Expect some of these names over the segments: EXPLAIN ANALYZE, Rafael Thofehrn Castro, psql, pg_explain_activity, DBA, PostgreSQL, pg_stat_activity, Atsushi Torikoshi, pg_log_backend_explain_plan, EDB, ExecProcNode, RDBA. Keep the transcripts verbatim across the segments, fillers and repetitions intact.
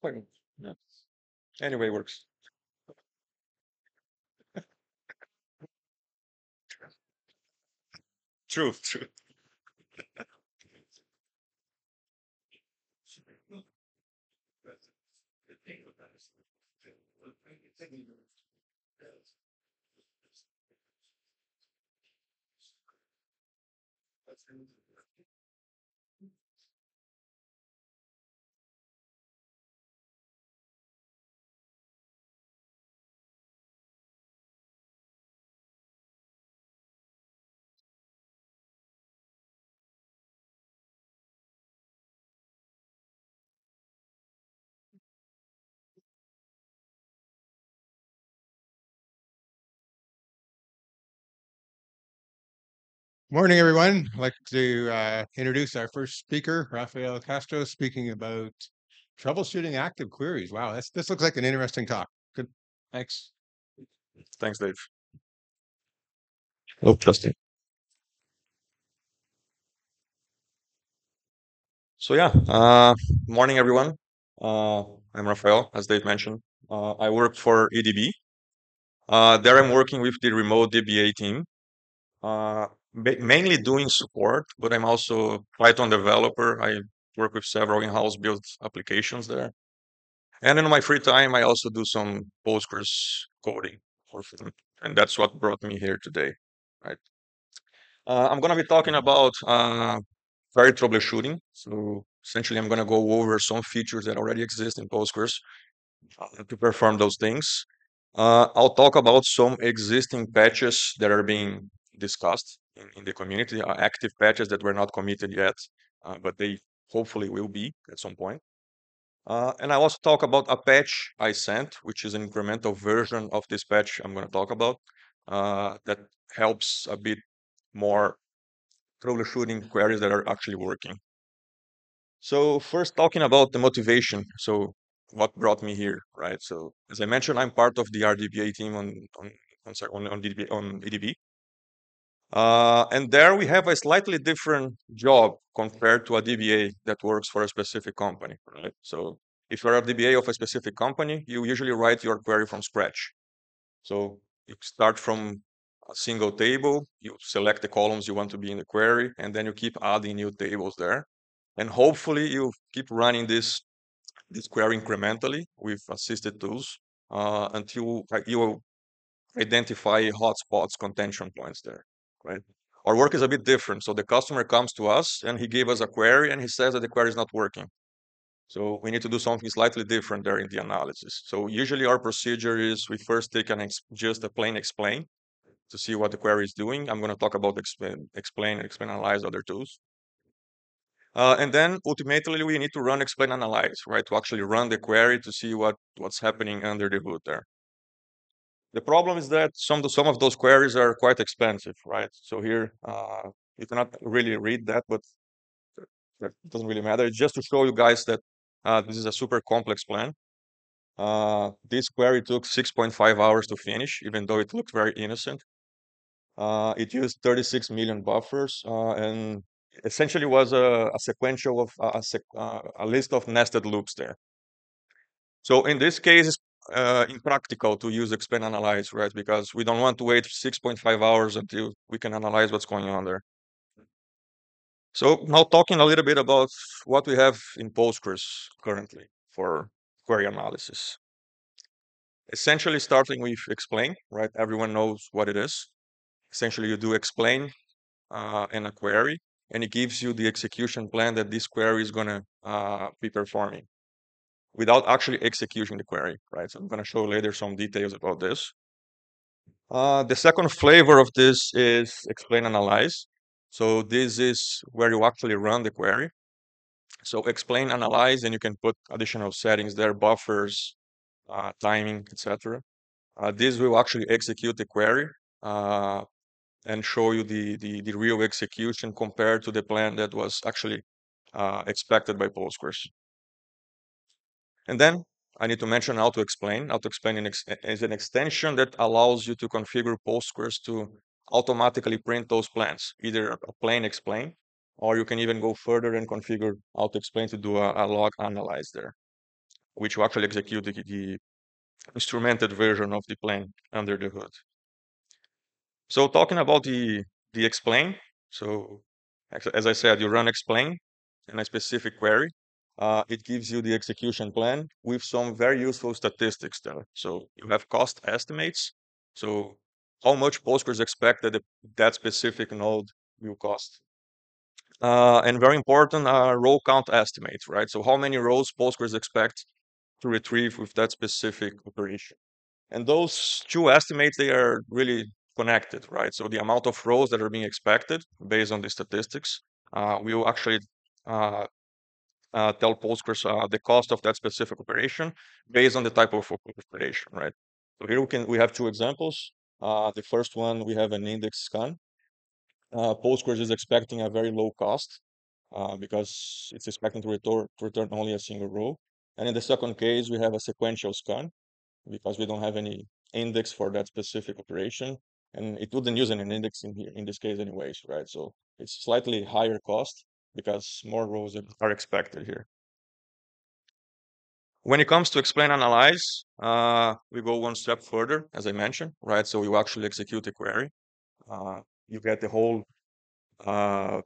Fine. Yeah. Anyway, it works. True, true. Morning, everyone. I'd like to uh, introduce our first speaker, Rafael Castro, speaking about troubleshooting active queries. Wow, that's, this looks like an interesting talk. Good. Thanks. Thanks, Dave. Oh, Justin. So yeah, uh, morning, everyone. Uh, I'm Rafael, as Dave mentioned. Uh, I work for E D B. Uh, there I'm working with the remote D B A team. Uh, mainly doing support, but I'm also a Python developer. I work with several in-house built applications there. And in my free time, I also do some Postgres coding for them. And that's what brought me here today, right? Uh, I'm going to be talking about uh, query troubleshooting. So essentially, I'm going to go over some features that already exist in Postgres uh, to perform those things. Uh, I'll talk about some existing patches that are being discussed in, in the community, are active patches that were not committed yet, uh, but they hopefully will be at some point. Uh, and I also talk about a patch I sent, which is an incremental version of this patch I'm going to talk about, uh, that helps a bit more troubleshooting queries that are actually working. So first, talking about the motivation. So what brought me here, right? So as I mentioned, I'm part of the R D B A team on on on, sorry, on, on, D B A, on E D B. Uh, and there we have a slightly different job compared to a D B A that works for a specific company, right? So if you're a D B A of a specific company, you usually write your query from scratch. So you start from a single table, you select the columns you want to be in the query, and then you keep adding new tables there. And hopefully you keep running this, this query incrementally with assisted tools uh, until you identify hotspots, contention points there. Right? Our work is a bit different. So the customer comes to us and he gave us a query and he says that the query is not working. So we need to do something slightly different there in the analysis. So usually our procedure is we first take an ex just a plain explain to see what the query is doing. I'm going to talk about explain, explain, explain, analyze, other tools. Uh, and then ultimately we need to run explain, analyze, right? To actually run the query to see what, what's happening under the hood there. The problem is that some some of those queries are quite expensive, right? So here uh, you cannot really read that, but it doesn't really matter. It's just to show you guys that uh, this is a super complex plan. Uh, this query took six point five hours to finish, even though it looked very innocent. Uh, it used thirty-six million buffers uh, and essentially was a, a sequential of a, a, a list of nested loops there. So in this case, it's Uh, impractical to use explain analyze, right? Because we don't want to wait six point five hours until we can analyze what's going on there. So now talking a little bit about what we have in Postgres currently for query analysis. Essentially starting with explain, right? Everyone knows what it is. Essentially you do explain uh, in a query and it gives you the execution plan that this query is going to uh, be performing, without actually executing the query, right? So I'm going to show later some details about this. Uh, the second flavor of this is explain analyze. So this is where you actually run the query. So explain analyze, and you can put additional settings there, buffers, uh, timing, et cetera. Uh, this will actually execute the query uh, and show you the, the, the real execution compared to the plan that was actually uh, expected by Postgres. And then I need to mention how to explain. How to explain is an extension that allows you to configure Postgres to automatically print those plans, either a plain explain, or you can even go further and configure how to explain to do a, a log analyze there. which will actually execute the, the instrumented version of the plan under the hood. So talking about the, the explain, so as I said, you run explain in a specific query. Uh, it gives you the execution plan with some very useful statistics there. So you have cost estimates. So how much Postgres expect that the, that specific node will cost. Uh, and very important are row count estimates, right? So how many rows Postgres expect to retrieve with that specific operation. And those two estimates, they are really connected, right? So the amount of rows that are being expected based on the statistics uh, will actually uh, uh, tell Postgres uh, the cost of that specific operation based on the type of operation, right? So here we can we have two examples. Uh, the first one, we have an index scan. Uh, Postgres is expecting a very low cost uh, because it's expecting to return, to return only a single row. And in the second case, we have a sequential scan because we don't have any index for that specific operation. And it wouldn't use an index in here in this case anyways, right? So it's slightly higher cost because more rows are expected here. When it comes to explain analyze, uh, we go one step further, as I mentioned, right? So you actually execute a query. Uh, you get the whole uh,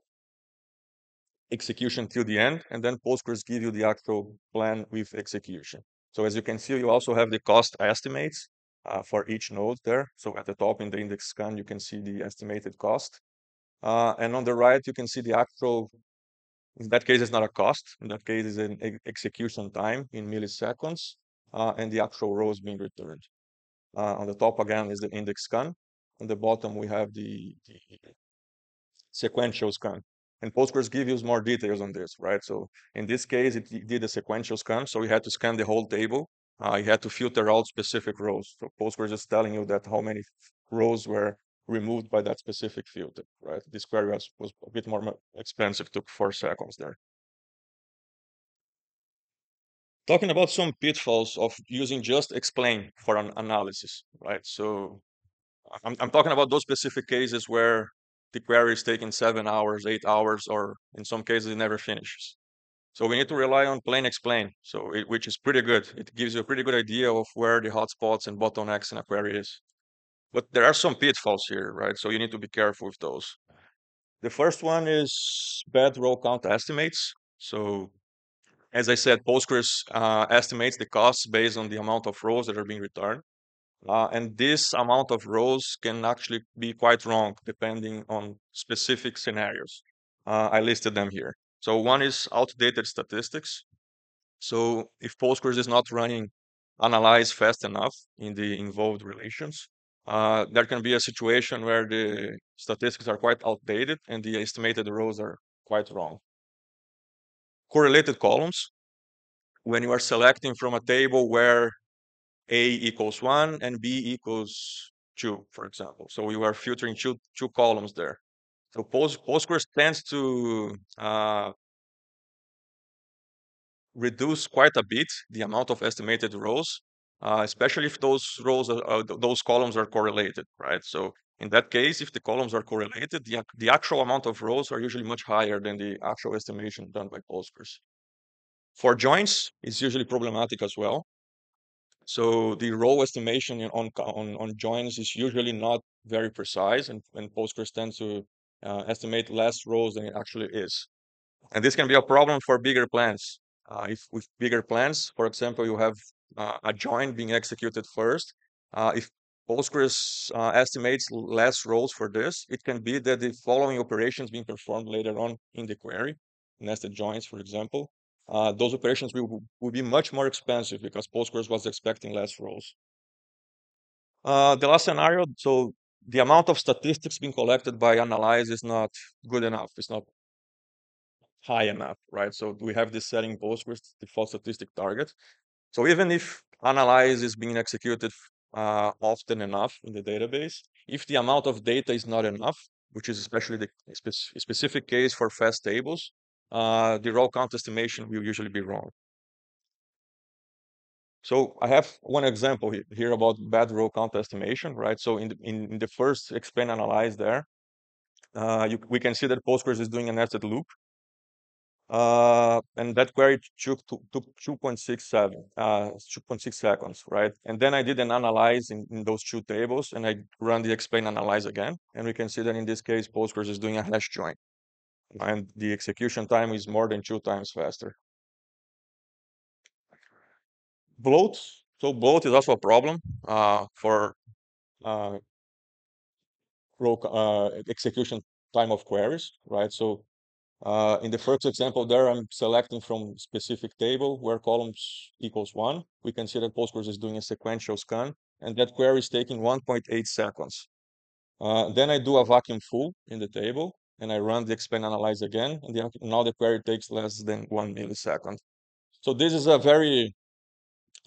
execution till the end, and then Postgres give you the actual plan with execution. So as you can see, you also have the cost estimates uh, for each node there. So at the top in the index scan, you can see the estimated cost. Uh, and on the right, you can see the actual, in that case, it's not a cost. In that case, it's an ex execution time in milliseconds uh, and the actual rows being returned. Uh, on the top again is the index scan. On the bottom, we have the, the sequential scan. And Postgres gives you more details on this, right? So in this case, it did a sequential scan. So you had to scan the whole table. Uh, you had to filter out specific rows. So Postgres is telling you that how many rows were removed by that specific filter, right? This query was, was a bit more expensive, took four seconds there. Talking about some pitfalls of using just explain for an analysis, right? So I'm, I'm talking about those specific cases where the query is taking seven hours, eight hours, or in some cases it never finishes. So we need to rely on plain explain, so it, which is pretty good. It gives you a pretty good idea of where the hotspots and bottlenecks in a query is. But there are some pitfalls here, right? So you need to be careful with those. The first one is bad row count estimates. So as I said, Postgres uh, estimates the costs based on the amount of rows that are being returned. Uh, and this amount of rows can actually be quite wrong depending on specific scenarios. Uh, I listed them here. So one is outdated statistics. So if Postgres is not running analyze fast enough in the involved relations, uh, there can be a situation where the statistics are quite outdated and the estimated rows are quite wrong. Correlated columns. When you are selecting from a table where A equals one and B equals two, for example. So you are filtering two, two columns there. So Post, Postgres tends to uh, reduce quite a bit the amount of estimated rows, uh, especially if those rows, are, uh, those columns are correlated, right? So in that case, if the columns are correlated, the, the actual amount of rows are usually much higher than the actual estimation done by Postgres. For joins, it's usually problematic as well. So the row estimation on, on, on joins is usually not very precise, and, and Postgres tends to uh, estimate less rows than it actually is. And this can be a problem for bigger plans. Uh, if with bigger plans, for example, you have uh, a join being executed first. Uh, if Postgres uh, estimates less rows for this, it can be that the following operations being performed later on in the query, nested joins, for example, Uh, those operations will, will be much more expensive because Postgres was expecting less rows. Uh, the last scenario, so the amount of statistics being collected by analyze is not good enough. It's not high enough, right? So we have this setting Postgres default statistic target. So even if analyze is being executed uh, often enough in the database, if the amount of data is not enough, which is especially the spe specific case for fast tables, Uh, the row count estimation will usually be wrong. So I have one example here about bad row count estimation, right? So in the, in, in the first explain analyze there, uh, you, we can see that Postgres is doing a nested loop. uh, and that query took took two point six seven uh, two point six seconds, right? And then I did an analyze in, in those two tables, and I run the explain analyze again, and we can see that in this case Postgres is doing a hash join, and the execution time is more than two times faster. Bloat. So bloat is also a problem uh, for uh, uh, execution time of queries, right? So uh, in the first example there, I'm selecting from specific table where columns equals one. We can see that Postgres is doing a sequential scan, and that query is taking one point eight seconds. Uh, then I do a vacuum full in the table, and I run the explain analyze again, and the, now the query takes less than one millisecond. So this is a very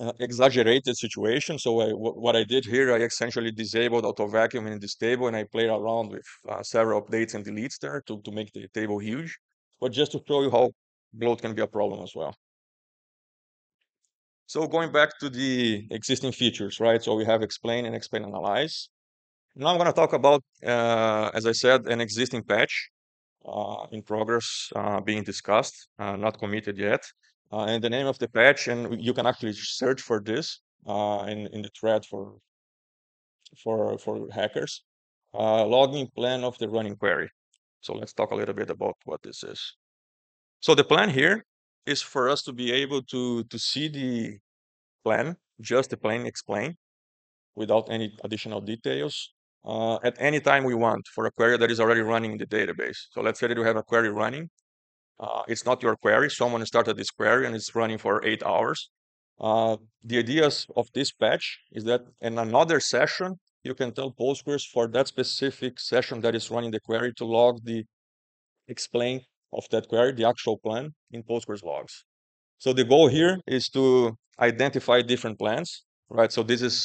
Uh, exaggerated situation. So I, what I did here, I essentially disabled auto vacuum in this table, and I played around with uh, several updates and deletes there to, to make the table huge, but just to show you how bloat can be a problem as well. So going back to the existing features, right? So we have explain and explain analyze. Now I'm going to talk about, uh, as I said, an existing patch uh, in progress, uh, being discussed, uh, not committed yet. Uh, and the name of the patch, and you can actually search for this uh, in in the thread for for for hackers. Uh, logging plan of the running query. So let's talk a little bit about what this is. So the plan here is for us to be able to to see the plan, just the plain explain, without any additional details, uh, at any time we want for a query that is already running in the database. So let's say that you have a query running. Uh, it's not your query. Someone started this query and it's running for eight hours. Uh, the ideas of this patch is that in another session, you can tell Postgres for that specific session that is running the query to log the explain of that query, the actual plan in Postgres logs. So the goal here is to identify different plans, right? So this is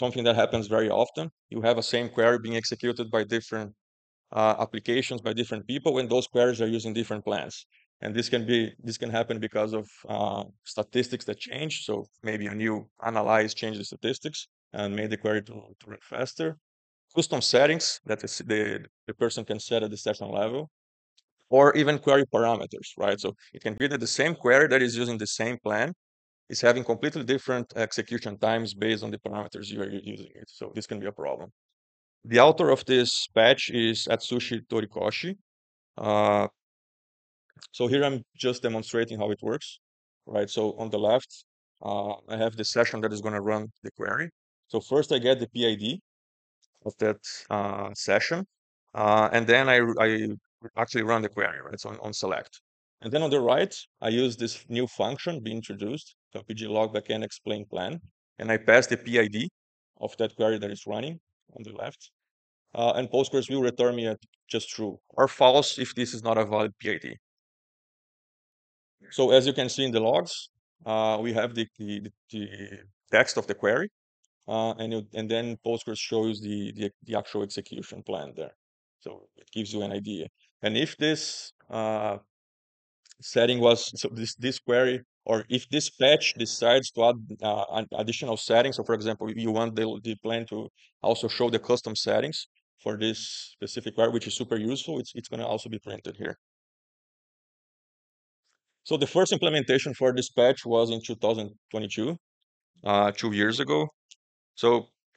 something that happens very often. You have a same query being executed by different Uh, applications, by different people, when those queries are using different plans, and this can be this can happen because of uh, statistics that change. So maybe a new analyze changed the statistics and made the query to, to run faster. Custom settings that is the the person can set at the session level, or even query parameters, right? So it can be that the same query that is using the same plan is having completely different execution times based on the parameters you are using it. So this can be a problem. The author of this patch is Atsushi Torikoshi. Uh, so here I'm just demonstrating how it works, right? So on the left, uh, I have the session that is going to run the query. So first I get the P I D of that uh, session, uh, and then I, I actually run the query, right? So on, on select. And then on the right, I use this new function being introduced, so pg_log_backend_explain_plan, and I pass the P I D of that query that is running on the left, uh, and Postgres will return me at just true or false if this is not a valid P I D. So as you can see in the logs, uh, we have the, the, the text of the query, uh, and, you, and then Postgres shows the, the, the actual execution plan there. So it gives you an idea. And if this uh, setting was, so this, this query, or if this patch decides to add uh, additional settings, so for example, you want the, the plan to also show the custom settings for this specific query, which is super useful, it's, it's going to also be printed here. So the first implementation for this patch was in two thousand twenty-two, uh, two years ago. So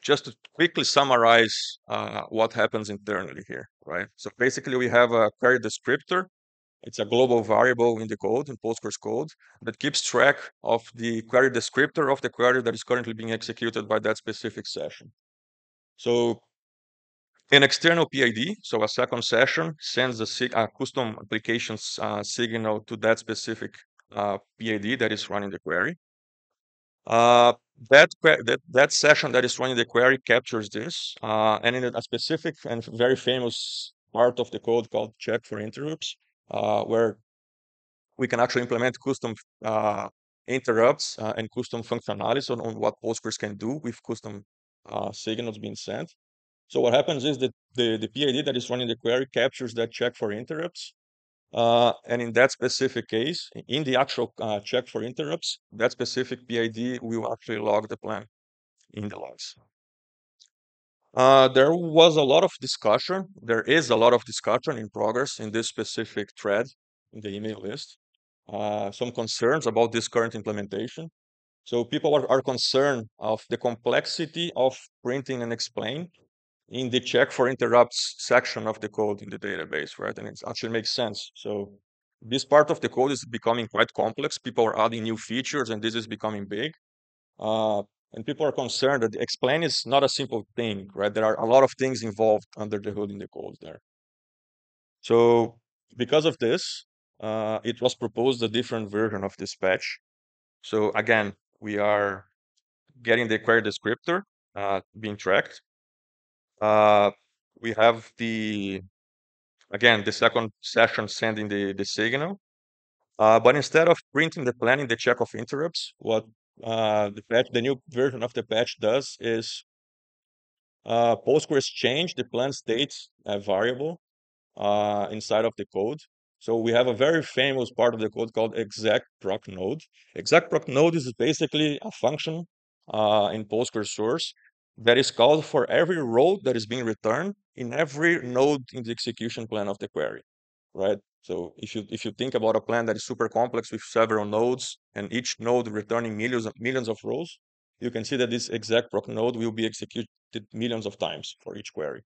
just to quickly summarize uh, what happens internally here, right? So basically we have a query descriptor. It's a global variable in the code, in Postgres code, that keeps track of the query descriptor of the query that is currently being executed by that specific session. So an external P I D, so a second session, sends a, a custom application's uh, signal to that specific uh, P I D that is running the query. Uh, that, that, that session that is running the query captures this, uh, and in a specific and very famous part of the code called check for interrupts, Uh, where we can actually implement custom uh, interrupts uh, and custom functionality on, on what Postgres can do with custom uh, signals being sent. So what happens is that the, the P I D that is running the query captures that check for interrupts. Uh, and in that specific case, in the actual uh, check for interrupts, that specific P I D will actually log the plan in the logs. Uh, there was a lot of discussion. There is a lot of discussion in progress in this specific thread in the email list, uh, some concerns about this current implementation. So people are, are concerned of the complexity of printing and explain in the check for interrupts section of the code in the database, right? And it actually makes sense. So this part of the code is becoming quite complex. People are adding new features and this is becoming big. Uh, and people are concerned that explain is not a simple thing, right? There are a lot of things involved under the hood in the code there. So because of this, uh, it was proposed a different version of this patch. So again, we are getting the query descriptor uh, being tracked. Uh, we have the, again, the second session sending the, the signal. Uh, but instead of printing the plan in the check of interrupts, what uh, the patch, the new version of the patch does is uh, Postgres changed the plan state uh, variable uh, inside of the code. So we have a very famous part of the code called ExecProcNode. ExecProcNode is basically a function uh, in Postgres source that is called for every row that is being returned in every node in the execution plan of the query, right? So if you if you think about a plan that is super complex with several nodes and each node returning millions of, millions of rows, you can see that this ExecProcNode will be executed millions of times for each query.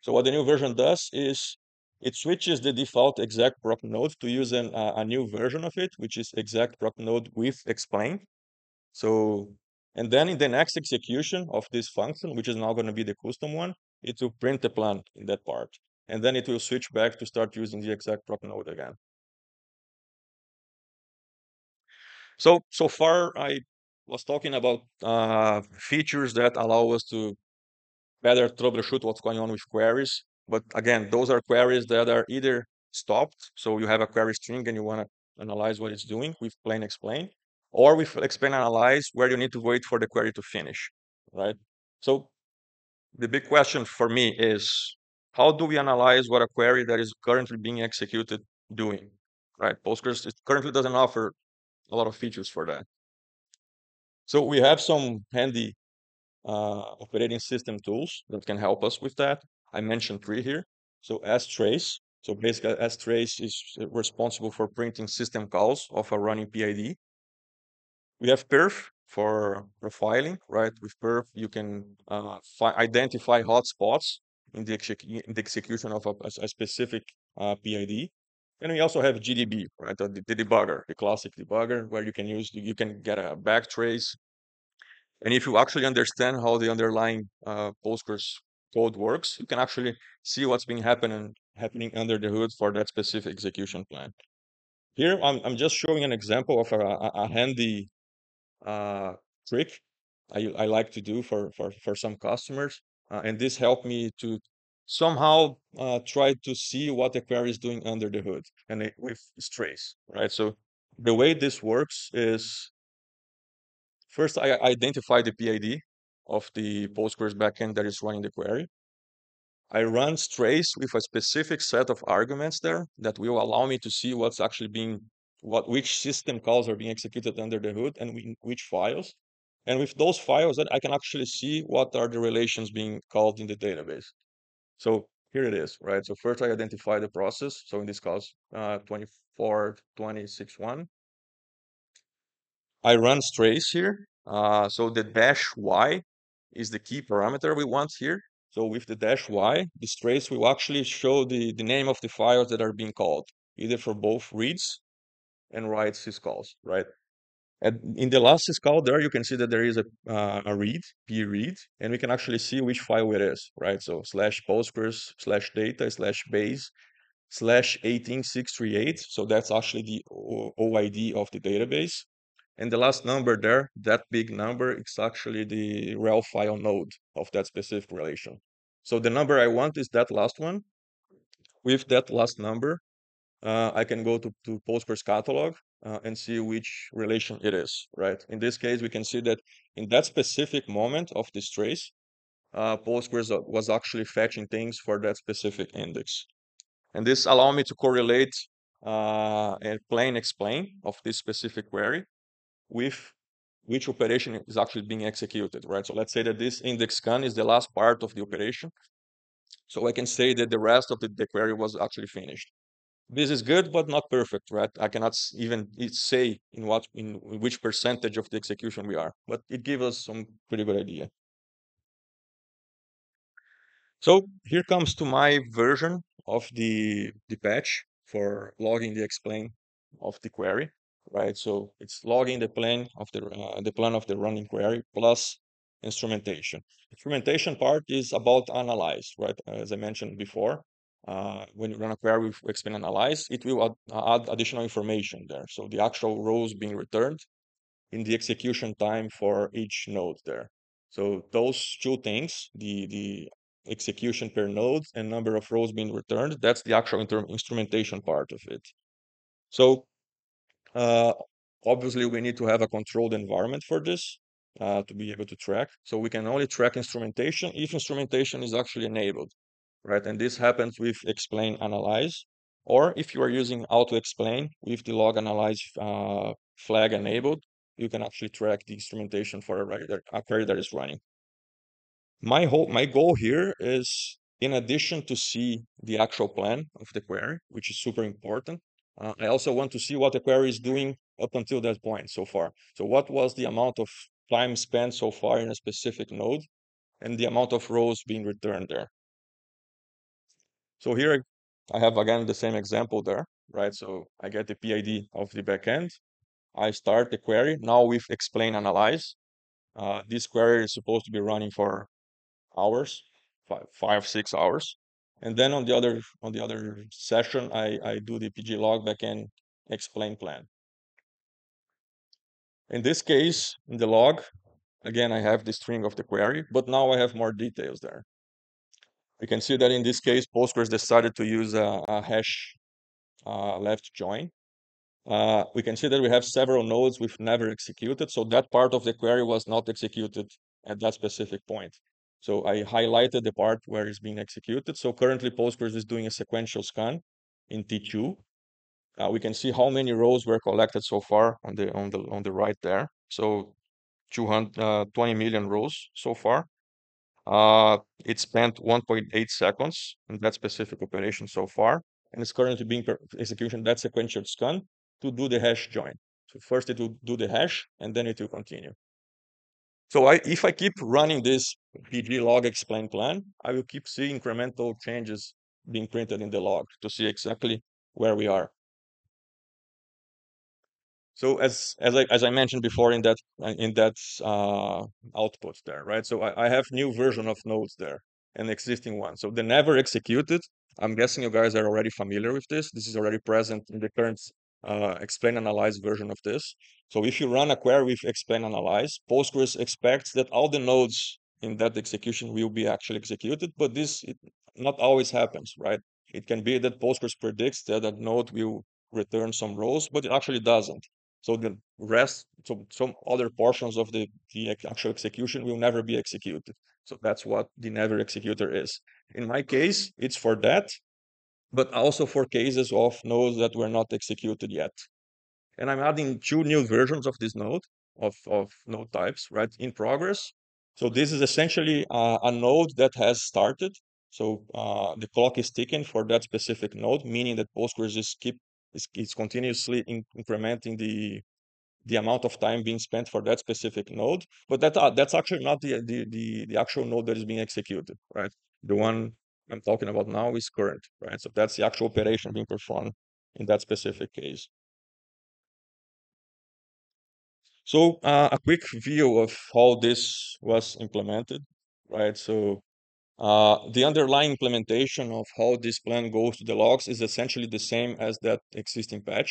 So what the new version does is it switches the default ExecProcNode to use an, uh, a new version of it, which is ExecProcNode with explain. So, and then in the next execution of this function, which is now going to be the custom one, it will print the plan in that part. And then it will switch back to start using the ExecProcNode again. So, so far I was talking about uh, features that allow us to better troubleshoot what's going on with queries. But again, those are queries that are either stopped, so you have a query string and you want to analyze what it's doing with plain explain, or with explain analyze where you need to wait for the query to finish, right? So the big question for me is, how do we analyze what a query that is currently being executed doing, right? Postgres it currently doesn't offer a lot of features for that. So we have some handy uh, operating system tools that can help us with that. I mentioned three here. So S trace. So basically S trace is responsible for printing system calls of a running P I D. We have perf for profiling, right? With perf, you can uh, identify hotspots in the, in the execution of a, a specific uh, P I D. And we also have G D B, right? The, the debugger, the classic debugger, where you can use, you can get a backtrace. And if you actually understand how the underlying uh, Postgres code works, you can actually see what's been happening happening under the hood for that specific execution plan. Here, I'm, I'm just showing an example of a, a handy uh, trick I, I like to do for, for, for some customers. Uh, and this helped me to somehow uh, try to see what the query is doing under the hood and it, with trace, right? So the way this works is, first, I identify the P I D of the Postgres backend that is running the query. I run trace with a specific set of arguments there that will allow me to see what's actually being, what which system calls are being executed under the hood and we, which files. And with those files, then I can actually see what are the relations being called in the database. So here it is, right? So first I identify the process. So in this case, uh, twenty-four twenty-six one. I run trace here. Uh, so the dash Y is the key parameter we want here. So with the dash Y, this trace will actually show the, the name of the files that are being called, either for both reads and write syscalls, right? And in the last syscall there, you can see that there is a, uh, a read, p read, and we can actually see which file it is, right? So slash Postgres, slash data, slash base, slash eighteen six three eight. So that's actually the O I D of the database. And the last number there, that big number, it's actually the rel file node of that specific relation. So the number I want is that last one. With that last number, uh, I can go to, to Postgres catalog uh, and see which relation it is, right? In this case, we can see that in that specific moment of this trace, uh, Postgres was actually fetching things for that specific index. And this allowed me to correlate uh, a plain explain of this specific query with which operation is actually being executed, right? So let's say that this index scan is the last part of the operation. So I can say that the rest of the, the query was actually finished. this is good, but not perfect, right? I cannot even say in what in which percentage of the execution we are, but it gives us some pretty good idea. So here comes to my version of the, the patch for logging the explain of the query, right? So it's logging the plan of the uh, the plan of the running query plus instrumentation. Instrumentation part is about analyze, right? As I mentioned before, uh, when you run a query with explain analyze, it will add, add additional information there. So the actual rows being returned in the execution time for each node there. So those two things, the the execution per node and number of rows being returned, that's the actual instrumentation part of it. So uh, obviously we need to have a controlled environment for this. Uh, to be able to track. So we can only track instrumentation if instrumentation is actually enabled, right? And this happens with explain analyze, or if you are using auto explain with the log analyze uh, flag enabled, you can actually track the instrumentation for a query that is running. My whole my goal here is, in addition to see the actual plan of the query, which is super important, uh, I also want to see what the query is doing up until that point so far. So what was the amount of time spent so far in a specific node and the amount of rows being returned there. So here I have again the same example there, right? So I get the P I D of the backend. I start the query now with explain analyze. Uh, this query is supposed to be running for hours, five, five, six hours. And then on the other on the other session, I, I do the pg log backend explain plan. In this case, in the log, again, I have the string of the query, but now I have more details there. You can see that in this case, Postgres decided to use a, a hash uh, left join. Uh, we can see that we have several nodes we've never executed. So that part of the query was not executed at that specific point. So I highlighted the part where it's being executed. So currently Postgres is doing a sequential scan in T two. Uh, we can see how many rows were collected so far on the on the on the right there. So two hundred twenty million rows so far. Uh, it spent one point eight seconds in that specific operation so far, and it's currently being execution that sequential scan to do the hash join. So first it will do the hash, and then it will continue. So I, if I keep running this pg log explain plan, I will keep seeing incremental changes being printed in the log to see exactly where we are. So as as I as I mentioned before in that in that uh, output there, right? So I, I have new version of nodes there, an existing one. So the never executed, I'm guessing you guys are already familiar with this. This is already present in the current uh, explain analyze version of this. So if you run a query with explain analyze, Postgres expects that all the nodes in that execution will be actually executed, but this it not always happens, right? It can be that Postgres predicts that a node will return some rows, but it actually doesn't. So the rest, so some other portions of the, the actual execution will never be executed. So that's what the never executor is. In my case, it's for that, but also for cases of nodes that were not executed yet. And I'm adding two new versions of this node, of, of node types, right, in progress. So this is essentially a, a node that has started. So uh, the clock is ticking for that specific node, meaning that Postgres is keep It's, it's continuously in, incrementing the the amount of time being spent for that specific node, but that uh, that's actually not the, the the the actual node that is being executed, right? The one I'm talking about now is current, right? So that's the actual operation being performed in that specific case. So uh, a quick view of how this was implemented, right? So Uh, the underlying implementation of how this plan goes to the logs is essentially the same as that existing patch.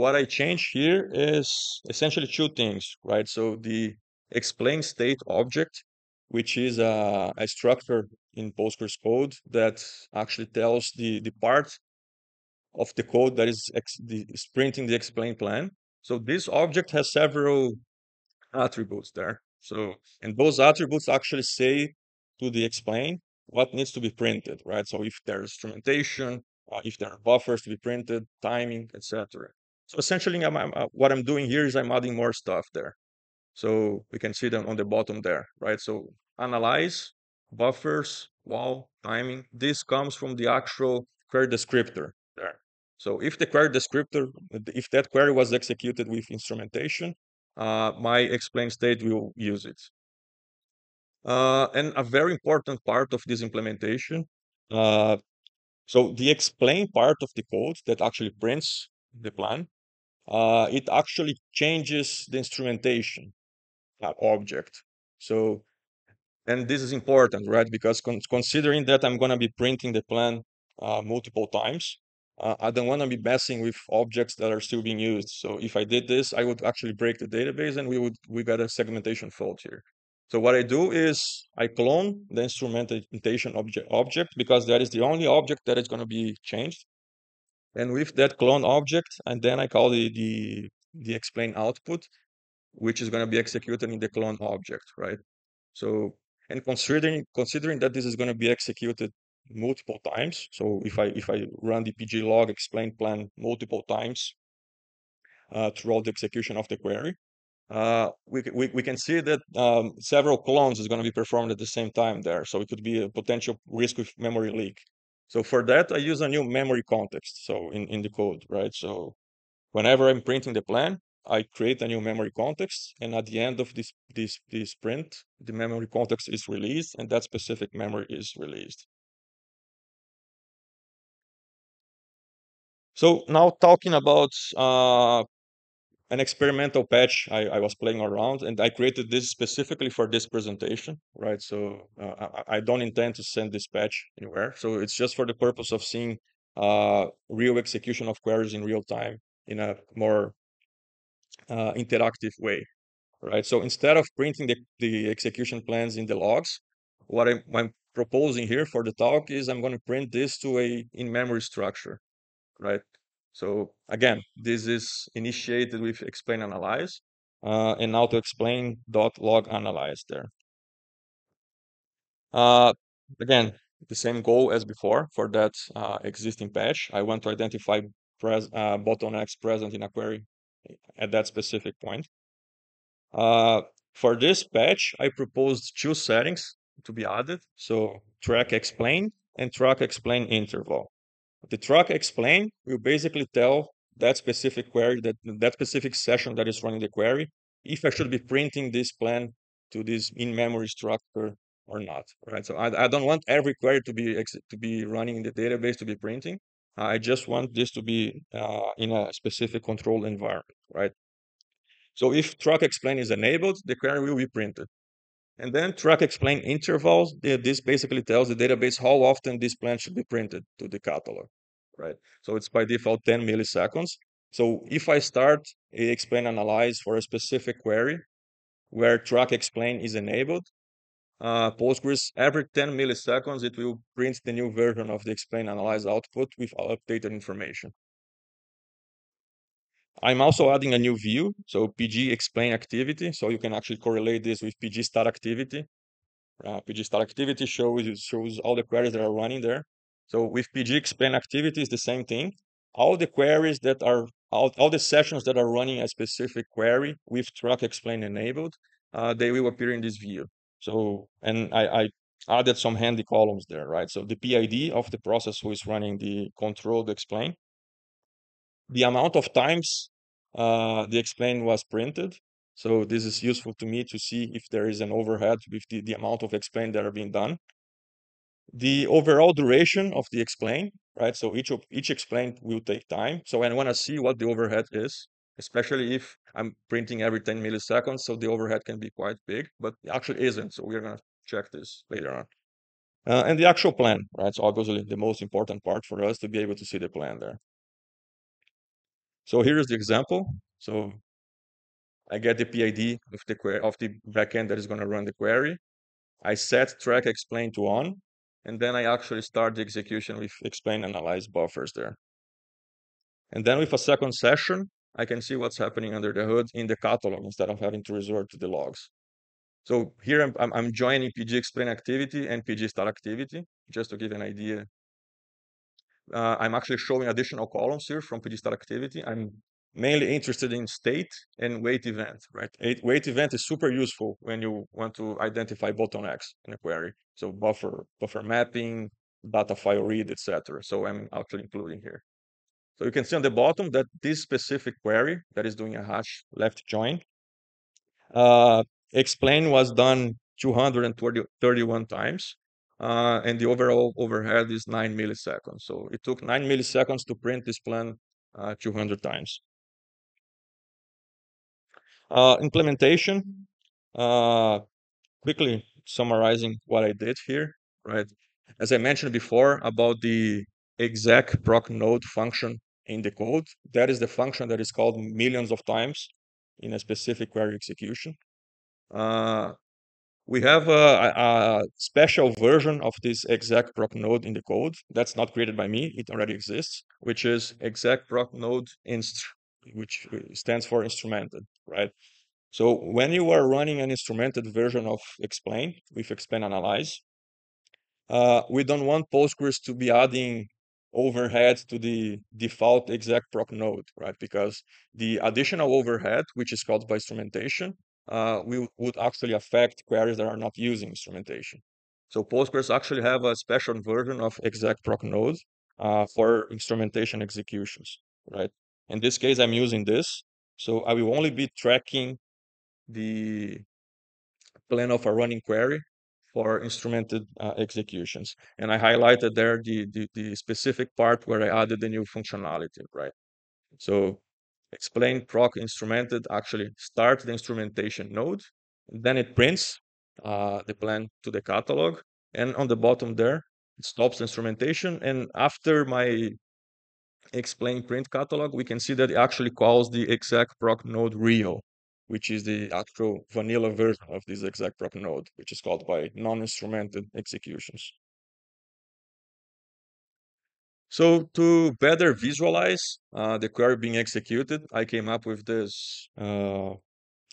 What I changed here is essentially two things, right? So the explain state object, which is a, a structure in Postgres code that actually tells the, the part of the code that is, ex, the, is printing the explain plan. So this object has several attributes there. So, and those attributes actually say to the explain what needs to be printed, right? So if there's instrumentation, uh, if there are buffers to be printed, timing, et cetera. So essentially, I'm, I'm, uh, what I'm doing here is I'm adding more stuff there. So we can see them on the bottom there, right? So analyze, buffers, wow, timing. This comes from the actual query descriptor there. So if the query descriptor, if that query was executed with instrumentation, uh, my explain state will use it. Uh, and a very important part of this implementation, uh, so the explain part of the code that actually prints the plan, uh, it actually changes the instrumentation uh, object. So, and this is important, right? Because con considering that I'm going to be printing the plan uh, multiple times, uh, I don't want to be messing with objects that are still being used. So if I did this, I would actually break the database and we would, we got a segmentation fault here. So what I do is I clone the instrumentation object, object because that is the only object that is going to be changed. And with that clone object, and then I call the, the, the explain output, which is going to be executed in the clone object, right? So, and considering, considering that this is going to be executed multiple times. So if I, if I run the pg log explain plan multiple times uh, throughout the execution of the query, uh we, we we can see that um several clones is going to be performed at the same time there, so it could be a potential risk with memory leak. So for that I use a new memory context, so in in the code, right? So whenever I'm printing the plan, I create a new memory context, and at the end of this this this print the memory context is released and that specific memory is released. So now talking about uh an experimental patch I, I was playing around, and I created this specifically for this presentation, right? So uh, I, I don't intend to send this patch anywhere. So it's just for the purpose of seeing uh, real execution of queries in real time in a more uh, interactive way, right? So instead of printing the, the execution plans in the logs, what I'm, I'm proposing here for the talk is I'm going to print this to a in-memory structure, right? So again, this is initiated with explain analyze, uh, and now to explain dot log analyze there. Uh, again, the same goal as before for that uh, existing patch. I want to identify pres uh, bottlenecks present in a query at that specific point. Uh, for this patch, I proposed two settings to be added. So track explain and track explain interval. The track explain will basically tell that specific query, that that specific session that is running the query, if I should be printing this plan to this in-memory structure or not, right? So I, I don't want every query to be ex to be running in the database to be printing. I just want this to be uh, in a specific control environment, right? So if track explain is enabled, the query will be printed. And then track explain intervals, this basically tells the database how often this plan should be printed to the catalog, right? So it's by default ten milliseconds. So if I start a explain analyze for a specific query where track explain is enabled, uh, Postgres, every ten milliseconds, it will print the new version of the explain analyze output with updated information. I'm also adding a new view, so pg_explain_activity, so you can actually correlate this with pg_stat_activity. Uh, pg_stat_activity shows shows all the queries that are running there. So with pg_explain_activity is the same thing. All the queries that are all, all the sessions that are running a specific query with track explain enabled, uh, they will appear in this view. So and I, I added some handy columns there, right? So the P I D of the process who is running the controlled explain, the amount of times uh, the explain was printed. So this is useful to me to see if there is an overhead with the, the amount of explain that are being done. The overall duration of the explain, right? So each, each explain will take time. So I want to see what the overhead is, especially if I'm printing every ten milliseconds. So the overhead can be quite big, but it actually isn't. So we're going to check this later on. Uh, and the actual plan, right? So obviously the most important part for us to be able to see the plan there. So here is the example. So I get the P I D of the query of the backend that is going to run the query. I set track explain to on, and then I actually start the execution with explain analyze buffers there. And then with a second session, I can see what's happening under the hood in the catalog instead of having to resort to the logs. So here I'm I'm, I'm joining pg explain activity and pg start activity just to give an idea. Uh, I'm actually showing additional columns here from pg_stat activity. I'm mainly interested in state and wait event, right? Wait event is super useful when you want to identify bottlenecks in a query. So buffer, buffer mapping, data file read, et cetera. So I'm actually including here. So you can see on the bottom that this specific query that is doing a hash left join, uh, explain was done two hundred thirty-one times, uh, and the overall overhead is nine milliseconds. So it took nine milliseconds to print this plan uh, two hundred times. Uh, implementation, uh, quickly summarizing what I did here, right? As I mentioned before about the ExecProcNode function in the code, that is the function that is called millions of times in a specific query execution. Uh, we have a, a special version of this ExecProcNode in the code that's not created by me, it already exists, which is ExecProcNode_inst, which stands for instrumented, right? So when you are running an instrumented version of Explain with Explain Analyze, uh, we don't want Postgres to be adding overhead to the default ExecProc node, right? Because the additional overhead, which is caused by instrumentation, uh, we would actually affect queries that are not using instrumentation. So Postgres actually have a special version of ExecProc node uh, for instrumentation executions, right? In this case, I'm using this. So I will only be tracking the plan of a running query for instrumented uh, executions. And I highlighted there the, the, the specific part where I added the new functionality, right? So explain proc instrumented actually starts the instrumentation node, then it prints uh, the plan to the catalog. And on the bottom there, it stops instrumentation. And after my explain print catalog, we can see that it actually calls the ExecProc node real, which is the actual vanilla version of this ExecProc node, which is called by non-instrumented executions. So to better visualize uh, the query being executed, I came up with this. Uh,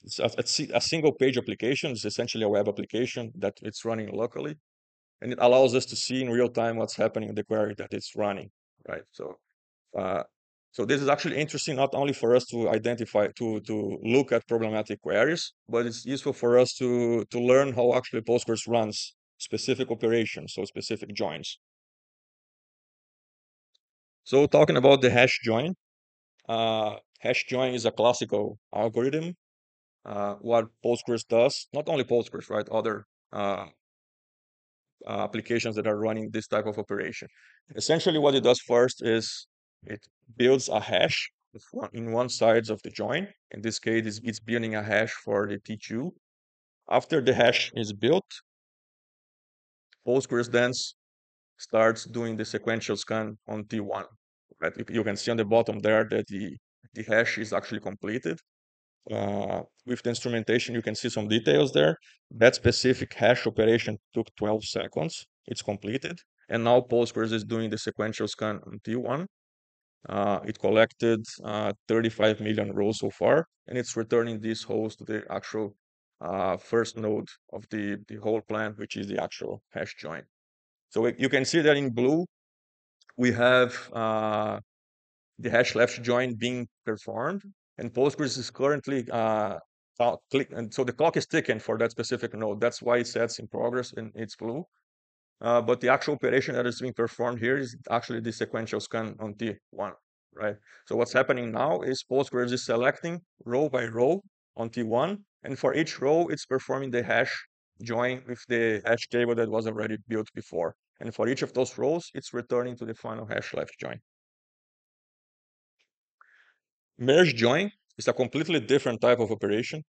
it's a, a single page application. It's essentially a web application that it's running locally, and it allows us to see in real time what's happening in the query that it's running, right? So Uh, so this is actually interesting, not only for us to identify, to, to look at problematic queries, but it's useful for us to, to learn how actually Postgres runs specific operations, so specific joins. So talking about the hash join, uh, hash join is a classical algorithm. Uh, what Postgres does, not only Postgres, right, other uh, applications that are running this type of operation. Essentially what it does first is it builds a hash in one side of the join. In this case, it's building a hash for the T two. After the hash is built, Postgres then starts doing the sequential scan on T one. Right? You can see on the bottom there that the, the hash is actually completed. Uh, with the instrumentation, you can see some details there. That specific hash operation took twelve seconds. It's completed. And now Postgres is doing the sequential scan on T one. Uh, it collected uh, thirty-five million rows so far, and it's returning these hosts to the actual uh, first node of the, the whole plan, which is the actual hash join. So it, you can see that in blue, we have uh, the hash left join being performed, and Postgres is currently, uh, click, and so the clock is ticking for that specific node. That's why it says in progress and it's blue. Uh, but the actual operation that is being performed here is actually the sequential scan on T one, right? So what's happening now is Postgres is selecting row by row on T one, and for each row, it's performing the hash join with the hash table that was already built before. And for each of those rows, it's returning to the final hash left join. Merge join is a completely different type of operation.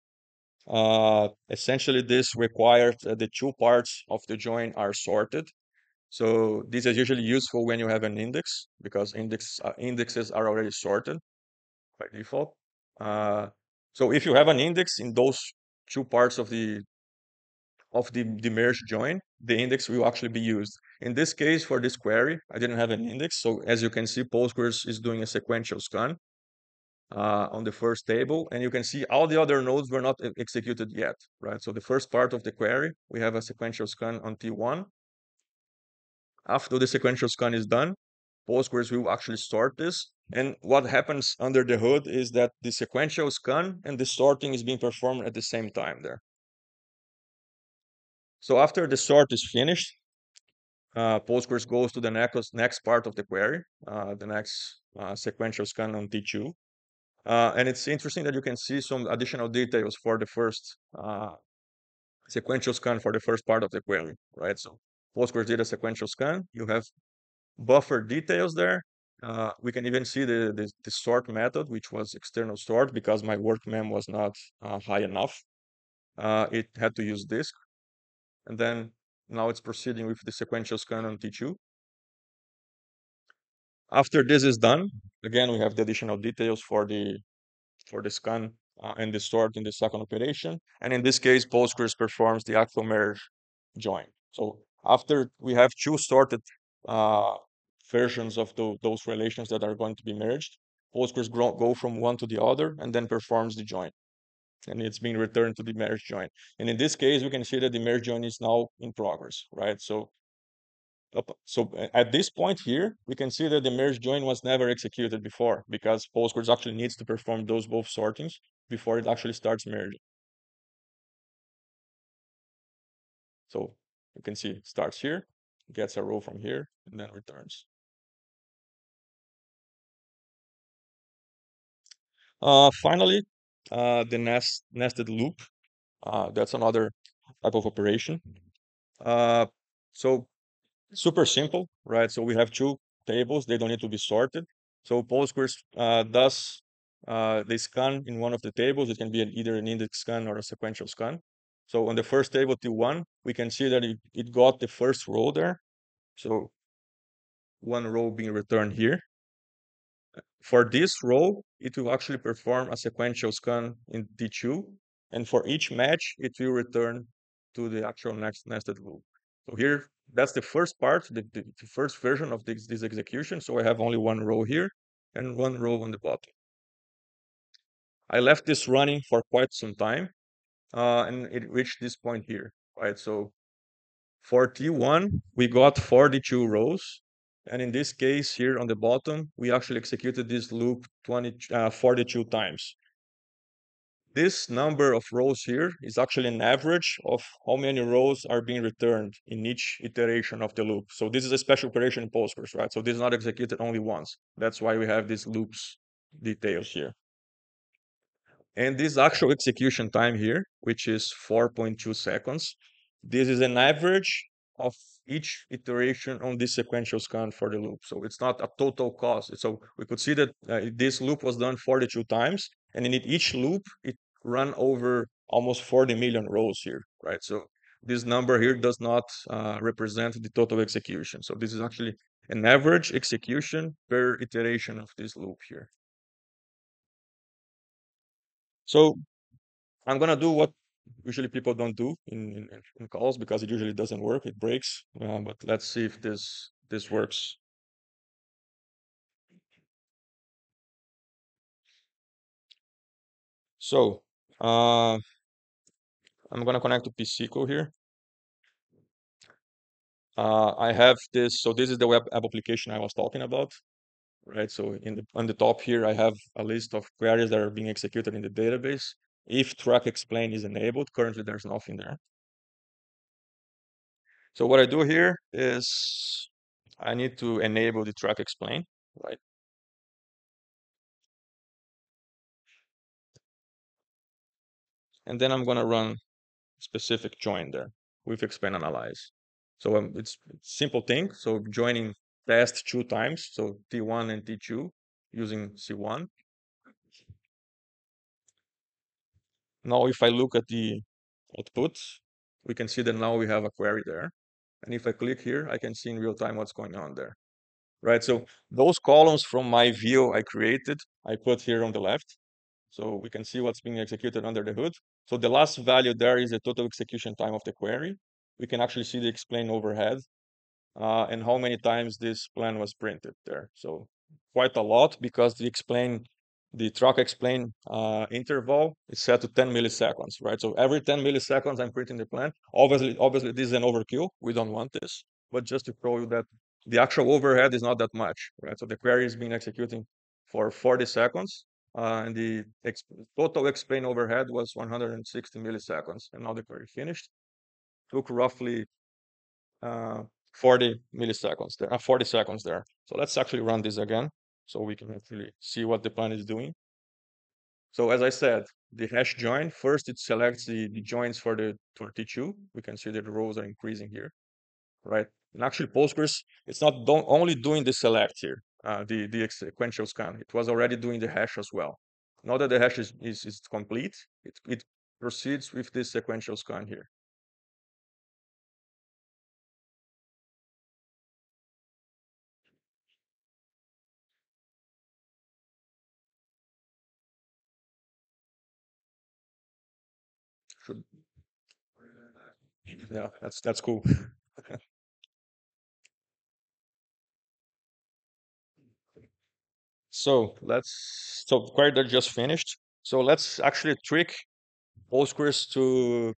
Uh, essentially, this requires uh, the two parts of the join are sorted. So this is usually useful when you have an index, because index, uh, indexes are already sorted by default. Uh, so if you have an index in those two parts of the of the, the merge join, the index will actually be used. In this case, for this query, I didn't have an index. So as you can see, Postgres is doing a sequential scan Uh, on the first table, and you can see all the other nodes were not executed yet, right? So the first part of the query, we have a sequential scan on T one. After the sequential scan is done, Postgres will actually sort this. And what happens under the hood is that the sequential scan and the sorting is being performed at the same time there. So after the sort is finished, uh, Postgres goes to the next, next part of the query, uh, the next uh, sequential scan on T two. Uh, and it's interesting that you can see some additional details for the first uh, sequential scan for the first part of the query, right? So Postgres did a sequential scan. You have buffer details there. Uh, we can even see the, the, the sort method, which was external sort because my work mem was not uh, high enough. Uh, it had to use disk. And then now it's proceeding with the sequential scan on T two. After this is done, again, we have the additional details for the, for the scan uh, and the sort in the second operation. And in this case, Postgres performs the actual merge join. So after we have two sorted uh, versions of the, those relations that are going to be merged, Postgres go from one to the other and then performs the join. And it's being returned to the merge join. And in this case, we can see that the merge join is now in progress, right? So, so at this point here, we can see that the merge join was never executed before because Postgres actually needs to perform those both sortings before it actually starts merging. So you can see it starts here, gets a row from here, and then returns. Uh, finally, uh, the nest, nested loop. Uh, that's another type of operation. Uh, so super simple, right? So we have two tables. They don't need to be sorted. So Postgres uh, does uh, they scan in one of the tables. It can be an, either an index scan or a sequential scan. So on the first table, T one, we can see that it, it got the first row there. So one row being returned here. For this row, it will actually perform a sequential scan in T two. And for each match, it will return to the actual next nested loop. So here, that's the first part, the, the, the first version of this, this execution. So I have only one row here and one row on the bottom. I left this running for quite some time. Uh, and it reached this point here, right? So for T one, we got forty-two rows. And in this case here on the bottom, we actually executed this loop twenty, uh, forty-two times. This number of rows here is actually an average of how many rows are being returned in each iteration of the loop. So this is a special operation in Postgres, right? So this is not executed only once. That's why we have these loops details here. And this actual execution time here, which is four point two seconds, this is an average of each iteration on this sequential scan for the loop. So it's not a total cost. So we could see that uh, this loop was done forty-two times, and in each loop, it ran over almost forty million rows here, right? So this number here does not uh, represent the total execution. So this is actually an average execution per iteration of this loop here. So I'm going to do what usually people don't do in, in, in calls because it usually doesn't work. It breaks. Uh, but let's see if this, this works. So uh, I'm going to connect to psql here. Uh, I have this. So this is the web app application I was talking about. Right, so in the, on the top here, I have a list of queries that are being executed in the database. If track explain is enabled, currently there's nothing there. So what I do here is I need to enable the track explain, right? And then I'm gonna run specific join there with explain analyze. So um, it's, it's a simple thing. So joining test two times, so T one and T two using C one. Now, if I look at the output, we can see that now we have a query there. And if I click here, I can see in real time what's going on there, right? So those columns from my view I created, I put here on the left. So we can see what's being executed under the hood. So the last value there is the total execution time of the query. We can actually see the explain overhead. Uh, and how many times this plan was printed there. So quite a lot because the explain, the track explain uh, interval is set to ten milliseconds, right? So every ten milliseconds I'm printing the plan. Obviously, obviously this is an overkill. We don't want this, but just to show you that the actual overhead is not that much, right? So the query is being executing for forty seconds uh, and the ex total explain overhead was one hundred sixty milliseconds. And now the query finished. Took roughly, uh, forty milliseconds there, uh, forty seconds there. So let's actually run this again so we can actually see what the plan is doing. So as I said, the hash join, first it selects the, the joins for the thirty-two. We can see that the rows are increasing here, right? And actually Postgres, it's not don only doing the select here, uh, the, the sequential scan. It was already doing the hash as well. Now that the hash is, is, is complete, it, it proceeds with this sequential scan here. Should... Yeah, that's that's cool. So let's so query that just finished. So let's actually trick Postgres to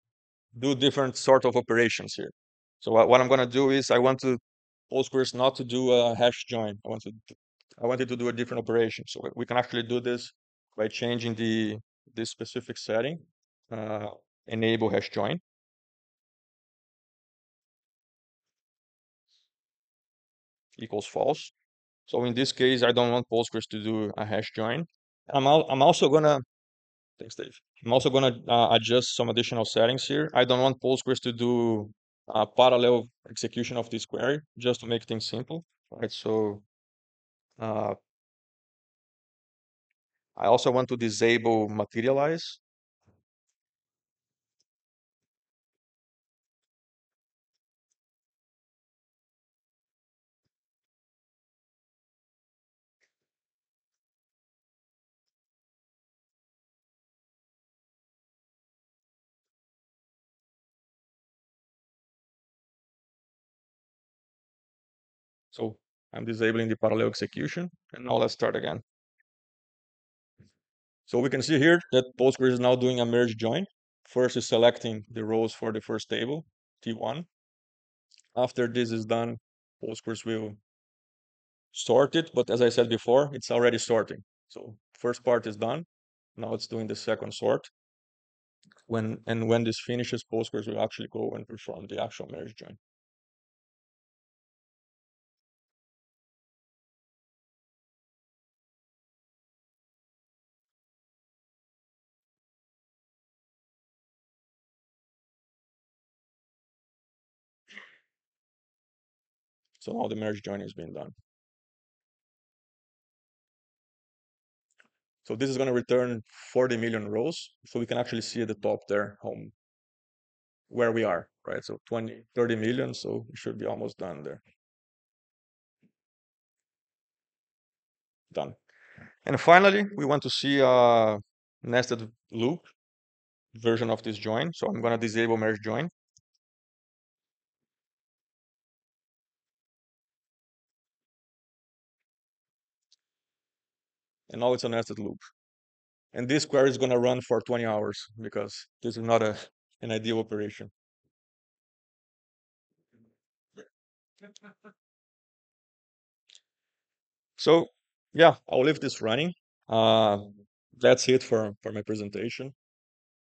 do different sort of operations here. So what, what I'm gonna do is I want to Postgres not to do a hash join. I want to I want it to do a different operation. So we can actually do this by changing the this specific setting. Uh, enable hash join. Equals false. So in this case, I don't want Postgres to do a hash join. I'm al I'm also gonna thanks Dave. I'm also gonna uh, adjust some additional settings here. I don't want Postgres to do a parallel execution of this query just to make things simple. All right. So uh, I also want to disable materialize. So I'm disabling the parallel execution, and now let's start again. So we can see here that Postgres is now doing a merge join. First is selecting the rows for the first table, T one. After this is done, Postgres will sort it, but as I said before, it's already sorting. So first part is done. Now it's doing the second sort. When and when this finishes, Postgres will actually go and perform the actual merge join. So now the merge join is being done. So this is going to return forty million rows. So we can actually see at the top there home where we are, right? So twenty, thirty million. So it should be almost done there. Done. And finally, we want to see a nested loop version of this join. So I'm going to disable merge join. And now it's a nested loop. And this query is going to run for twenty hours because this is not a, an ideal operation. So yeah, I'll leave this running. Uh, that's it for, for my presentation.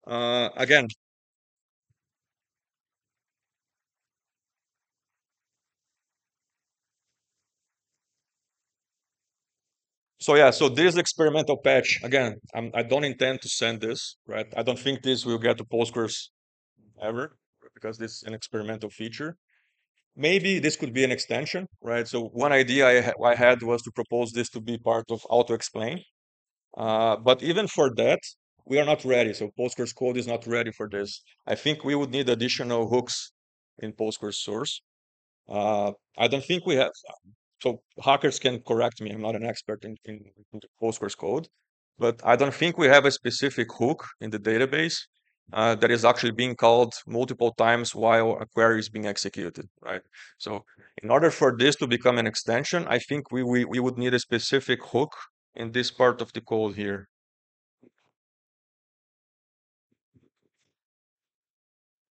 Uh, again. So yeah, so this experimental patch, again, I'm, I don't intend to send this, right? I don't think this will get to Postgres ever because this is an experimental feature. Maybe this could be an extension, right? So one idea I, ha I had was to propose this to be part of auto-explain. Uh, but even for that, we are not ready. So Postgres code is not ready for this. I think we would need additional hooks in Postgres source. Uh, I don't think we have... So hackers can correct me. I'm not an expert in, in, in Postgres code, but I don't think we have a specific hook in the database uh, that is actually being called multiple times while a query is being executed, right? So in order for this to become an extension, I think we, we, we would need a specific hook in this part of the code here.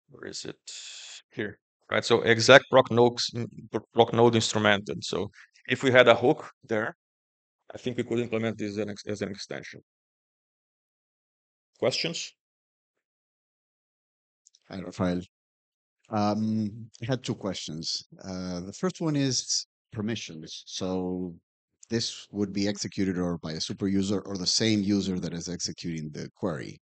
Where is it? Here. Right, so ExecProcNode instrumented. So if we had a hook there, I think we could implement this as an, ex as an extension. Questions? Hi, Rafael. Um, I had two questions. Uh, the first one is permissions. So this would be executed or by a super user or the same user that is executing the query.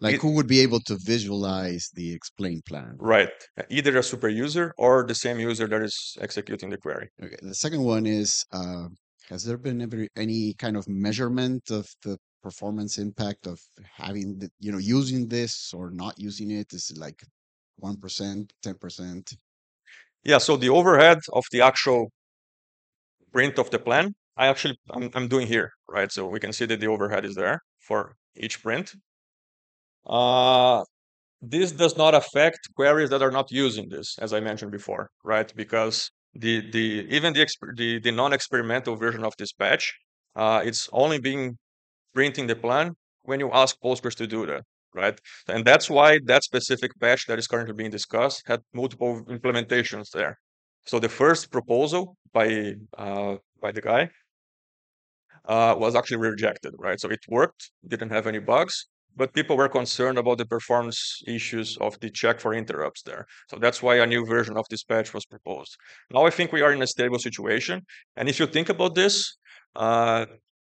Like it, who would be able to visualize the explain plan? Right. Either a super user or the same user that is executing the query. Okay. The second one is, uh, has there been every, any kind of measurement of the performance impact of having, the, you know, using this or not using it? Is it like one percent, ten percent? Yeah. So the overhead of the actual print of the plan, I actually, I'm, I'm doing here, right? So we can see that the overhead is there for each print. Uh, this does not affect queries that are not using this, as I mentioned before, right? Because the the even the the, the non-experimental version of this patch, uh, it's only being printing the plan when you ask Postgres to do that, right? And that's why that specific patch that is currently being discussed had multiple implementations there. So the first proposal by uh, by the guy uh, was actually rejected, right? So it worked, didn't have any bugs. But people were concerned about the performance issues of the check for interrupts there. So that's why a new version of this patch was proposed. Now I think we are in a stable situation. And if you think about this, uh,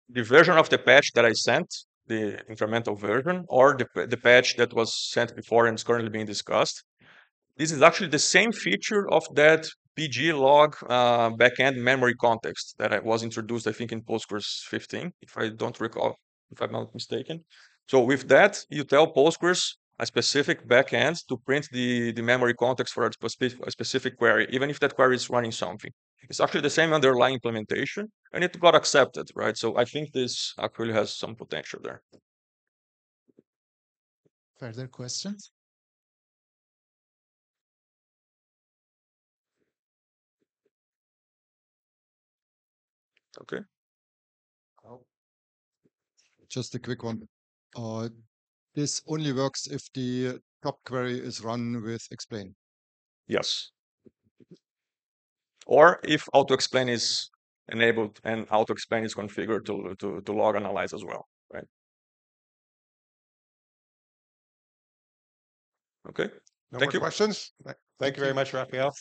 the version of the patch that I sent, the incremental version, or the, the patch that was sent before and is currently being discussed, this is actually the same feature of that pg_log uh, backend memory context that was introduced, I think, in Postgres fifteen, if I don't recall, if I'm not mistaken. So with that, you tell Postgres a specific backend to print the, the memory context for a specific, a specific query, even if that query is running something. It's actually the same underlying implementation, and it got accepted, right? So I think this actually has some potential there. Further questions? Okay. Just a quick one. Uh, this only works if the top query is run with explain. Yes. Or if auto-explain is enabled and auto-explain is configured to, to, to log analyze as well, right? Okay. No Thank more you. Questions? Thank, Thank you very much, Rafael.